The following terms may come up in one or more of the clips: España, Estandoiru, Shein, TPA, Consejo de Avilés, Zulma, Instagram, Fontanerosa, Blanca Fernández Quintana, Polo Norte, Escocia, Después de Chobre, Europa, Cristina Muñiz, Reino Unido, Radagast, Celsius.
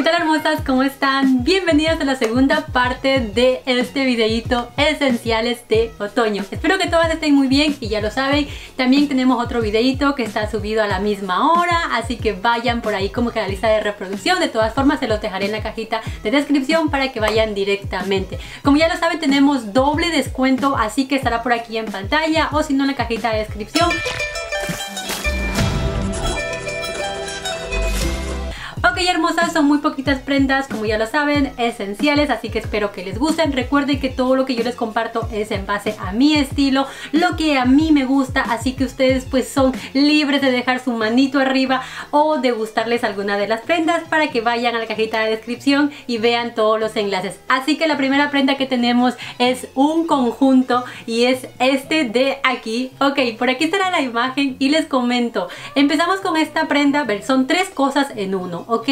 ¿Qué tal, hermosas? ¿Cómo están? Bienvenidas a la segunda parte de este videíto esenciales de otoño. Espero que todas estén muy bien y ya lo saben, también tenemos otro videíto que está subido a la misma hora, así que vayan por ahí como que a la lista de reproducción. De todas formas se los dejaré en la cajita de descripción para que vayan directamente. Como ya lo saben, tenemos doble descuento, así que estará por aquí en pantalla o si no en la cajita de descripción. Ok, hermosas, son muy poquitas prendas, como ya lo saben, esenciales, así que espero que les gusten. Recuerden que todo lo que yo les comparto es en base a mi estilo, lo que a mí me gusta, así que ustedes pues son libres de dejar su manito arriba o de gustarles alguna de las prendas para que vayan a la cajita de descripción y vean todos los enlaces. Así que la primera prenda que tenemos es un conjunto y es este de aquí. Ok, por aquí estará la imagen y les comento. Empezamos con esta prenda, son tres cosas en uno. ¿Ok?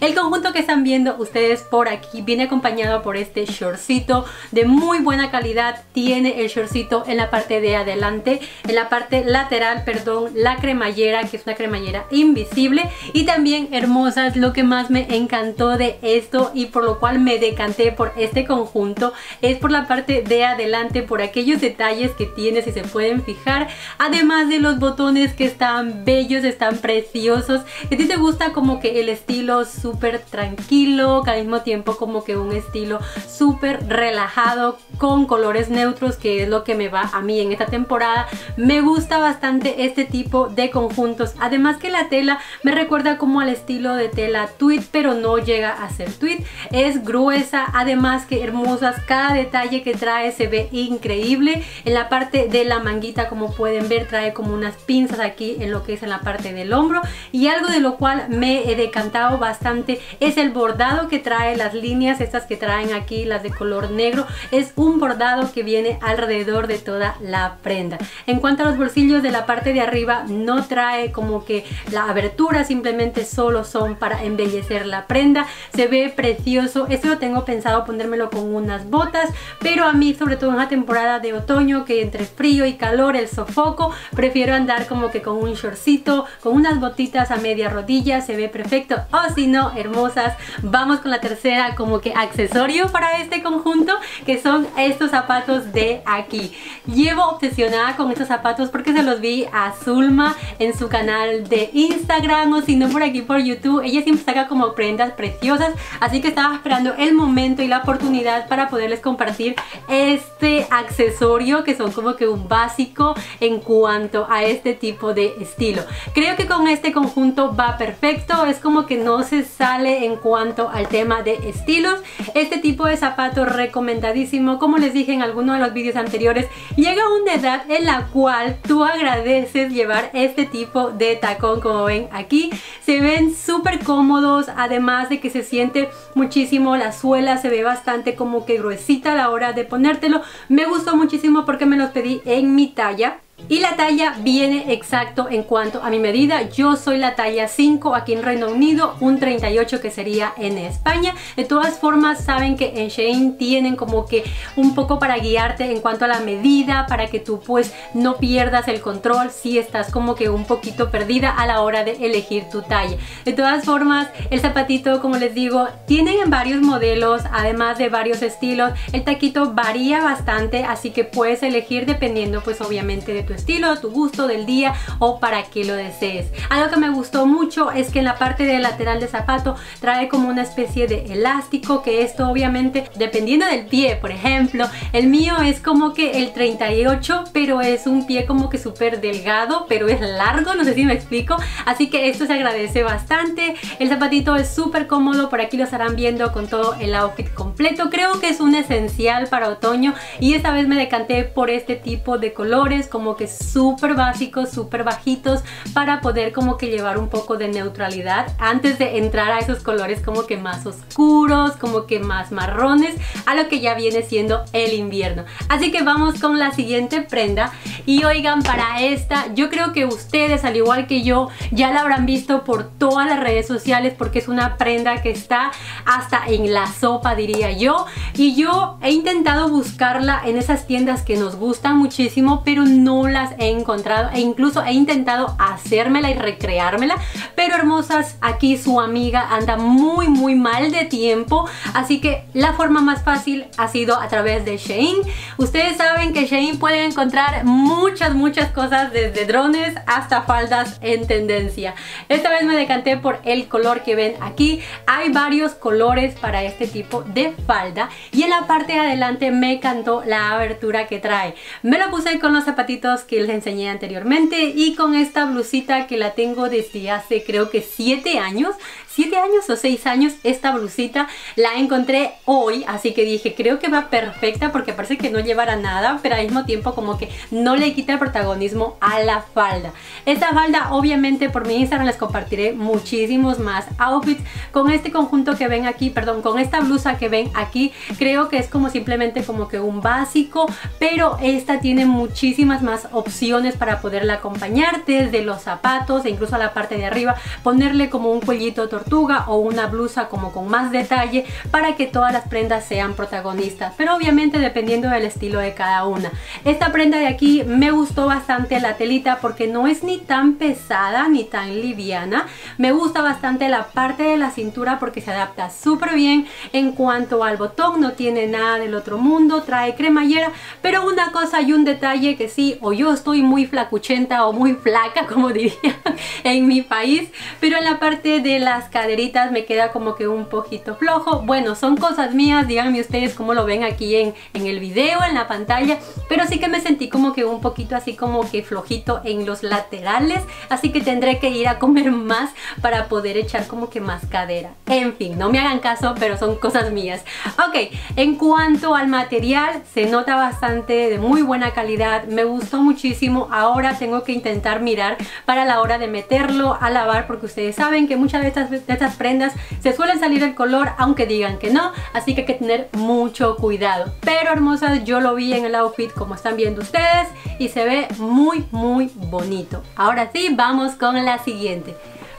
El conjunto que están viendo ustedes por aquí viene acompañado por este shortcito de muy buena calidad. Tiene el shortcito en la parte de adelante, en la parte lateral, perdón, la cremallera, que es una cremallera invisible. Y también, hermosas, lo que más me encantó de esto y por lo cual me decanté por este conjunto es por la parte de adelante, por aquellos detalles que tiene, si se pueden fijar. Además de los botones que están bellos, están preciosos. ¿A ti te gusta como que el estilo súper tranquilo, que al mismo tiempo como que un estilo súper relajado con colores neutros, que es lo que me va a mí en esta temporada? Me gusta bastante este tipo de conjuntos, además que la tela me recuerda como al estilo de tela tweed, pero no llega a ser tweed, es gruesa. Además que, hermosas, cada detalle que trae se ve increíble. En la parte de la manguita, como pueden ver, trae como unas pinzas aquí en lo que es en la parte del hombro, y algo de lo cual me he encantado bastante es el bordado que trae, las líneas estas que traen aquí, las de color negro. Es un bordado que viene alrededor de toda la prenda. En cuanto a los bolsillos, de la parte de arriba no trae como que la abertura, simplemente solo son para embellecer la prenda. Se ve precioso. Esto lo tengo pensado ponérmelo con unas botas, pero a mí, sobre todo en la temporada de otoño, que entre frío y calor, el sofoco, prefiero andar como que con un shortcito, con unas botitas a media rodilla. Se ve perfecto. O si no, hermosas, vamos con la tercera como que accesorio para este conjunto, que son estos zapatos de aquí. Llevo obsesionada con estos zapatos porque se los vi a Zulma en su canal de Instagram, o si no por aquí por YouTube. Ella siempre saca como prendas preciosas, así que estaba esperando el momento y la oportunidad para poderles compartir este accesorio, que son como que un básico en cuanto a este tipo de estilo. Creo que con este conjunto va perfecto. Es como que no se sale en cuanto al tema de estilos. Este tipo de zapatos recomendadísimo. Como les dije en alguno de los vídeos anteriores, llega una edad en la cual tú agradeces llevar este tipo de tacón. Como ven aquí, se ven súper cómodos, además de que se siente muchísimo la suela, se ve bastante como que gruesita a la hora de ponértelo. Me gustó muchísimo porque me los pedí en mi talla. Y la talla viene exacto en cuanto a mi medida. Yo soy la talla 5 aquí en Reino Unido, un 38 que sería en España. De todas formas, saben que en Shein tienen como que un poco para guiarte en cuanto a la medida, para que tú pues no pierdas el control si estás como que un poquito perdida a la hora de elegir tu talla. De todas formas, el zapatito, como les digo, tienen en varios modelos, además de varios estilos. El taquito varía bastante, así que puedes elegir dependiendo pues obviamente de tu estilo, tu gusto del día o para que lo desees. Algo que me gustó mucho es que en la parte del lateral del zapato trae como una especie de elástico, que esto obviamente dependiendo del pie. Por ejemplo, el mío es como que el 38, pero es un pie como que súper delgado, pero es largo, no sé si me explico, así que esto se agradece bastante. El zapatito es súper cómodo, por aquí lo estarán viendo con todo el outfit completo. Creo que es un esencial para otoño y esta vez me decanté por este tipo de colores, como que súper básicos, súper bajitos, para poder como que llevar un poco de neutralidad antes de entrar a esos colores como que más oscuros, como que más marrones, a lo que ya viene siendo el invierno. Así que vamos con la siguiente prenda. Y oigan, para esta yo creo que ustedes, al igual que yo, ya la habrán visto por todas las redes sociales, porque es una prenda que está hasta en la sopa, diría yo. Y yo he intentado buscarla en esas tiendas que nos gustan muchísimo, pero no aún las he encontrado e incluso he intentado hacérmela y recreármela. Pero hermosas, aquí su amiga anda muy muy mal de tiempo, así que la forma más fácil ha sido a través de Shein. Ustedes saben que Shein pueden encontrar muchas cosas, desde drones hasta faldas en tendencia. Esta vez me decanté por el color que ven aquí. Hay varios colores para este tipo de falda y en la parte de adelante me encantó la abertura que trae. Me la puse con los zapatitos que les enseñé anteriormente y con esta blusita que la tengo desde hace creo que 7 años. 7 años o 6 años esta blusita, la encontré hoy, así que dije creo que va perfecta porque parece que no llevará nada, pero al mismo tiempo como que no le quita el protagonismo a la falda. Esta falda obviamente por mi Instagram les compartiré muchísimos más outfits. Con este conjunto que ven aquí, perdón, con esta blusa que ven aquí, creo que es como simplemente como que un básico, pero esta tiene muchísimas más opciones para poderla acompañar, desde los zapatos e incluso a la parte de arriba, ponerle como un cuellito tortuga o una blusa como con más detalle para que todas las prendas sean protagonistas, pero obviamente dependiendo del estilo de cada una. Esta prenda de aquí me gustó bastante la telita porque no es ni tan pesada ni tan liviana. Me gusta bastante la parte de la cintura porque se adapta súper bien. En cuanto al botón, no tiene nada del otro mundo, trae cremallera, pero una cosa y un detalle que sí, o yo estoy muy flacuchenta o muy flaca como diría en mi país, pero en la parte de las caderitas me queda como que un poquito flojo. Bueno, son cosas mías, díganme ustedes cómo lo ven aquí en el video, en la pantalla, pero sí que me sentí como que un poquito así como que flojito en los laterales, así que tendré que ir a comer más para poder echar como que más cadera. En fin, no me hagan caso, pero son cosas mías. Ok, en cuanto al material, se nota bastante de muy buena calidad, me gustó muchísimo. Ahora tengo que intentar mirar para la hora de meterlo a lavar porque ustedes saben que muchas de estas prendas se suelen salir el color aunque digan que no, así que hay que tener mucho cuidado. Pero hermosas, yo lo vi en el outfit como están viendo ustedes y se ve muy bonito. Ahora sí, vamos con la siguiente.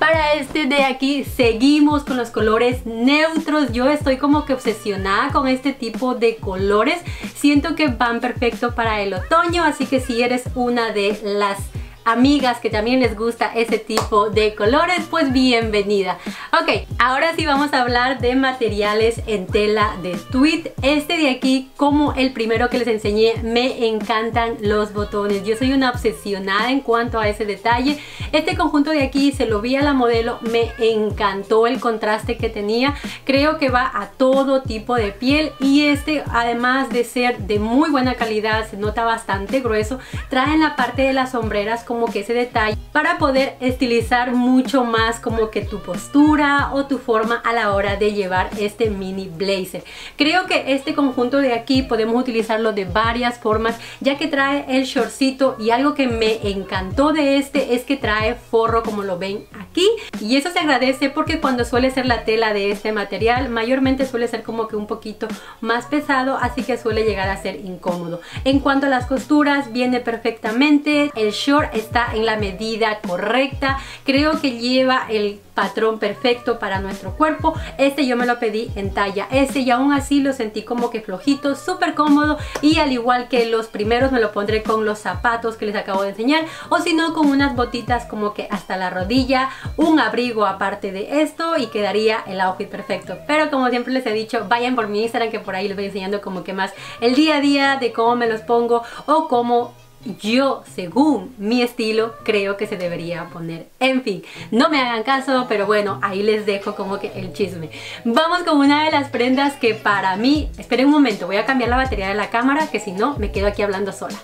Para este de aquí seguimos con los colores neutros. Yo estoy como que obsesionada con este tipo de colores, siento que van perfecto para el otoño, así que si eres una de las amigas que también les gusta ese tipo de colores, pues bienvenida. Ok, ahora sí vamos a hablar de materiales en tela de tweed. Este de aquí, como el primero que les enseñé, me encantan los botones. Yo soy una obsesionada en cuanto a ese detalle. Este conjunto de aquí se lo vi a la modelo, me encantó el contraste que tenía. Creo que va a todo tipo de piel y este, además de ser de muy buena calidad, se nota bastante grueso. Trae en la parte de las sombreras como que ese detalle para poder estilizar mucho más como que tu postura o tu forma a la hora de llevar este mini blazer. Creo que este conjunto de aquí podemos utilizarlo de varias formas, ya que trae el shortcito y algo que me encantó de este es que trae forro como lo ven aquí, y eso se agradece porque cuando suele ser la tela de este material mayormente suele ser como que un poquito más pesado, así que suele llegar a ser incómodo. En cuanto a las costuras, viene perfectamente, el short está en la medida correcta, creo que lleva el patrón perfecto para nuestro cuerpo. Este yo me lo pedí en talla S y aún así lo sentí como que flojito, súper cómodo, y al igual que los primeros me lo pondré con los zapatos que les acabo de enseñar, o si no con unas botitas como que hasta la rodilla, un abrigo aparte de esto y quedaría el outfit perfecto. Pero como siempre les he dicho, vayan por mi Instagram que por ahí les voy enseñando como que más el día a día de cómo me los pongo o cómo yo, según mi estilo, creo que se debería poner. En fin, no me hagan caso, pero bueno, ahí les dejo como que el chisme. Vamos con una de las prendas que para mí... Esperen un momento, voy a cambiar la batería de la cámara, que si no, me quedo aquí hablando sola.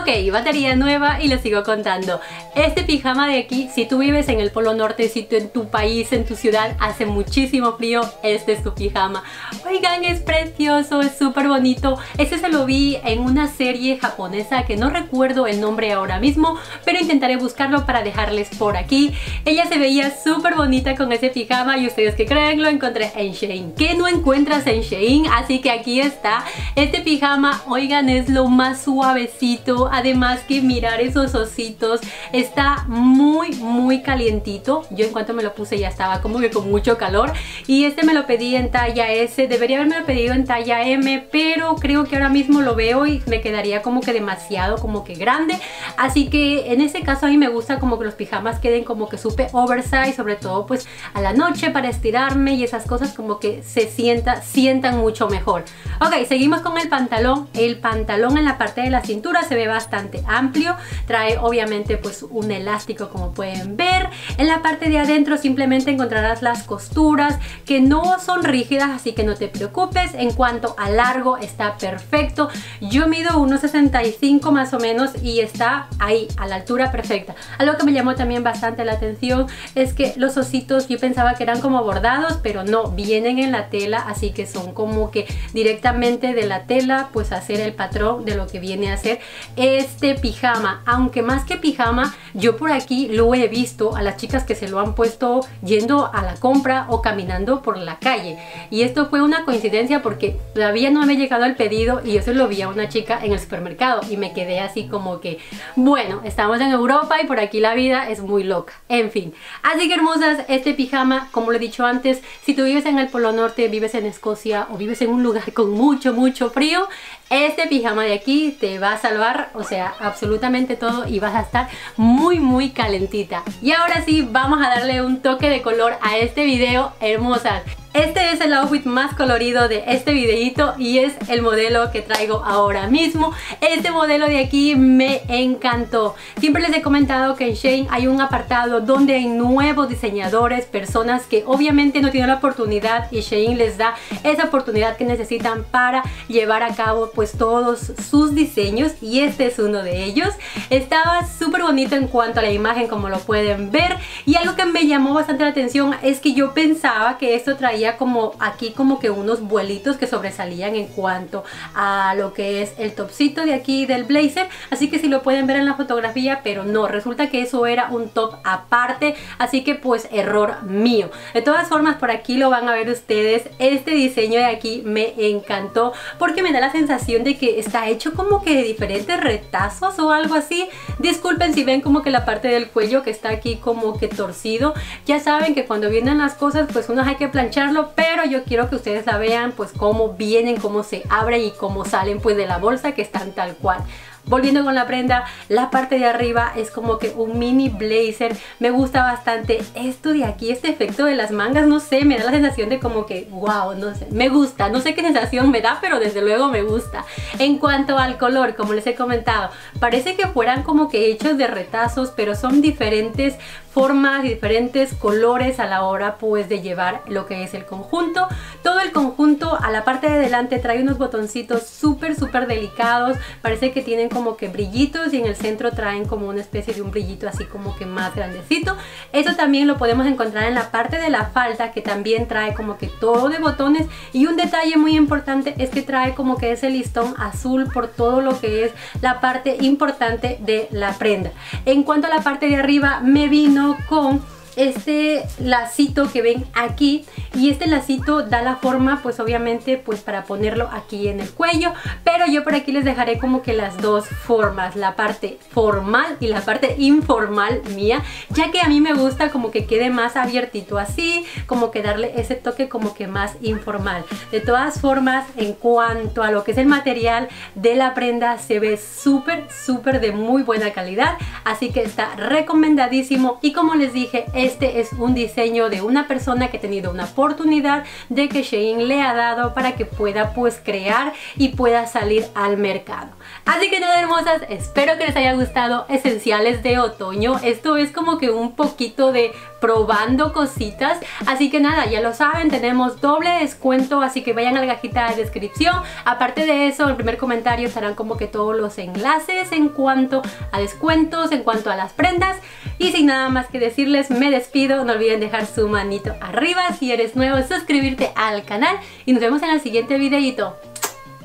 Ok, batería nueva y les sigo contando. Este pijama de aquí, si tú vives en el Polo Norte, si tú en tu país, en tu ciudad, hace muchísimo frío, este es tu pijama. Oigan, es precioso, es súper bonito. Este se lo vi en una serie japonesa que no recuerdo el nombre ahora mismo, pero intentaré buscarlo para dejarles por aquí. Ella se veía súper bonita con ese pijama y ustedes que creen, lo encontré en Shein. ¿Qué no encuentras en Shein? Así que aquí está. Este pijama, oigan, es lo más suavecito, encantó, además que mirar esos ositos, está muy muy calientito. Yo en cuanto me lo puse ya estaba como que con mucho calor, y este me lo pedí en talla S, debería haberme lo pedido en talla M, pero creo que ahora mismo lo veo y me quedaría como que demasiado como que grande, así que en ese caso a mí me gusta como que los pijamas queden como que súper oversize, sobre todo pues a la noche para estirarme y esas cosas, como que se sientan mucho mejor. Ok, seguimos con el pantalón. El pantalón en la parte de la cintura se ve bastante amplio, trae obviamente pues un elástico como pueden ver. En la parte de adentro simplemente encontrarás las costuras que no son rígidas, así que no te preocupes. En cuanto a largo está perfecto, yo mido 1,65 más o menos y está ahí a la altura perfecta. Algo que me llamó también bastante la atención es que los ositos yo pensaba que eran como bordados, pero no, vienen en la tela, así que son como que directamente de la tela pues hacer el patrón de lo que viene a ser este pijama. Aunque más que pijama, yo por aquí lo he visto a las chicas que se lo han puesto yendo a la compra o caminando por la calle, y esto fue una coincidencia porque todavía no me ha llegado el pedido y yo se lo vi a una chica en el supermercado y me quedé así como que, bueno, estamos en Europa y por aquí la vida es muy loca, en fin. Así que hermosas, este pijama, como lo he dicho antes, si tú vives en el Polo Norte, vives en Escocia o vives en un lugar con mucho mucho frío, este pijama de aquí te va a salvar, o sea, absolutamente todo, y vas a estar muy muy calentita. Y ahora sí, vamos a darle un toque de color a este video, hermosas. Este es el outfit más colorido de este videito y es el modelo que traigo ahora mismo. Este modelo de aquí me encantó. Siempre les he comentado que en Shein hay un apartado donde hay nuevos diseñadores, personas que obviamente no tienen la oportunidad, y Shein les da esa oportunidad que necesitan para llevar a cabo pues todos sus diseños, y este es uno de ellos. Estaba súper bonito en cuanto a la imagen, como lo pueden ver, y algo que me llamó bastante la atención es que yo pensaba que esto traía como aquí como que unos vuelitos que sobresalían en cuanto a lo que es el topcito de aquí del blazer, así que si lo pueden ver en la fotografía, pero no, resulta que eso era un top aparte, así que pues error mío. De todas formas, por aquí lo van a ver ustedes. Este diseño de aquí me encantó porque me da la sensación de que está hecho como que de diferentes retazos o algo así. Disculpen si ven como que la parte del cuello que está aquí como que torcido, ya saben que cuando vienen las cosas pues uno hay que planchar, pero yo quiero que ustedes la vean pues cómo vienen, cómo se abren y cómo salen pues de la bolsa, que están tal cual. Volviendo con la prenda, la parte de arriba es como que un mini blazer. Me gusta bastante esto de aquí, este efecto de las mangas, no sé, me da la sensación de como que, wow, no sé, me gusta, no sé qué sensación me da, pero desde luego me gusta. En cuanto al color, como les he comentado, parece que fueran como que hechos de retazos, pero son diferentes formas, diferentes colores a la hora pues de llevar lo que es el conjunto. Todo el conjunto a la parte de delante trae unos botoncitos súper súper delicados, parece que tienen como que brillitos, y en el centro traen como una especie de un brillito así como que más grandecito. Eso también lo podemos encontrar en la parte de la falda, que también trae como que todo de botones, y un detalle muy importante es que trae como que ese listón azul por todo lo que es la parte importante de la prenda. En cuanto a la parte de arriba, me vino con este lacito que ven aquí, y este lacito da la forma pues obviamente pues para ponerlo aquí en el cuello, pero yo por aquí les dejaré como que las dos formas, la parte formal y la parte informal mía, ya que a mí me gusta como que quede más abiertito así, como que darle ese toque como que más informal. De todas formas, en cuanto a lo que es el material de la prenda, se ve súper súper de muy buena calidad, así que está recomendadísimo. Y como les dije, este es un diseño de una persona que ha tenido una oportunidad de que Shein le ha dado para que pueda pues crear y pueda salir al mercado. Así que nada, hermosas, espero que les haya gustado Esenciales de Otoño. Esto es como que un poquito de probando cositas, así que nada, ya lo saben, tenemos doble descuento, así que vayan a la cajita de descripción. Aparte de eso, en el primer comentario estarán como que todos los enlaces en cuanto a descuentos, en cuanto a las prendas, y sin nada más que decirles, me despido. No olviden dejar su manito arriba si eres nuevo, suscribirte al canal, y nos vemos en el siguiente videito.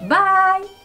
Bye.